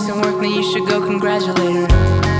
recent work, now you should go congratulate her.